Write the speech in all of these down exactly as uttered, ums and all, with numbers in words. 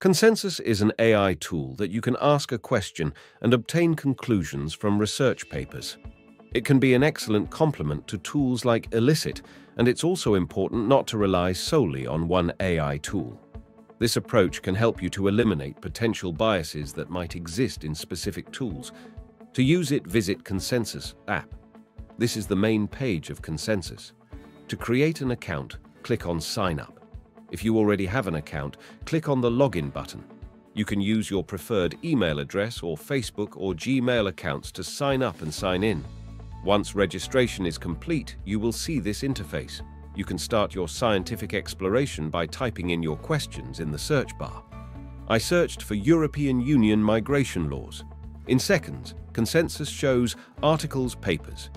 Consensus is an A I tool that you can ask a question and obtain conclusions from research papers. It can be an excellent complement to tools like Elicit, and it's also important not to rely solely on one A I tool. This approach can help you to eliminate potential biases that might exist in specific tools. To use it, visit Consensus app. This is the main page of Consensus. To create an account, click on Sign Up. If you already have an account, click on the Login button. You can use your preferred email address or Facebook or Gmail accounts to sign up and sign in. Once registration is complete, you will see this interface. You can start your scientific exploration by typing in your questions in the search bar. I searched for European Union migration laws. In seconds, Consensus shows articles, papers.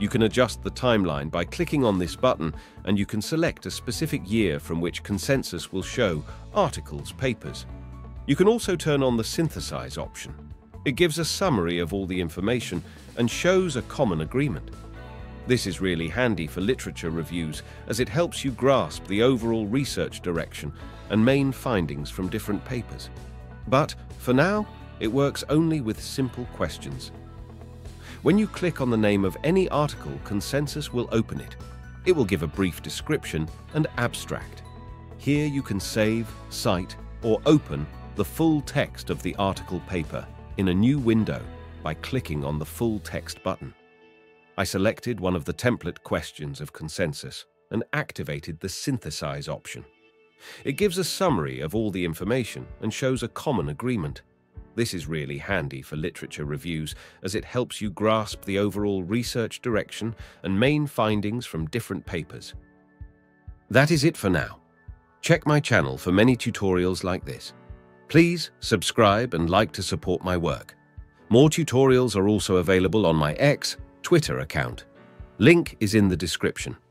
You can adjust the timeline by clicking on this button, and you can select a specific year from which Consensus will show articles, papers. You can also turn on the synthesize option. It gives a summary of all the information and shows a common agreement. This is really handy for literature reviews, as it helps you grasp the overall research direction and main findings from different papers. But for now, it works only with simple questions. When you click on the name of any article, Consensus will open it. It will give a brief description and abstract. Here you can save, cite, or open the full text of the article paper in a new window by clicking on the Full Text button. I selected one of the template questions of Consensus and activated the Synthesize option. It gives a summary of all the information and shows a common agreement. This is really handy for literature reviews, as it helps you grasp the overall research direction and main findings from different papers. That is it for now. Check my channel for many tutorials like this. Please subscribe and like to support my work. More tutorials are also available on my X, Twitter account. Link is in the description.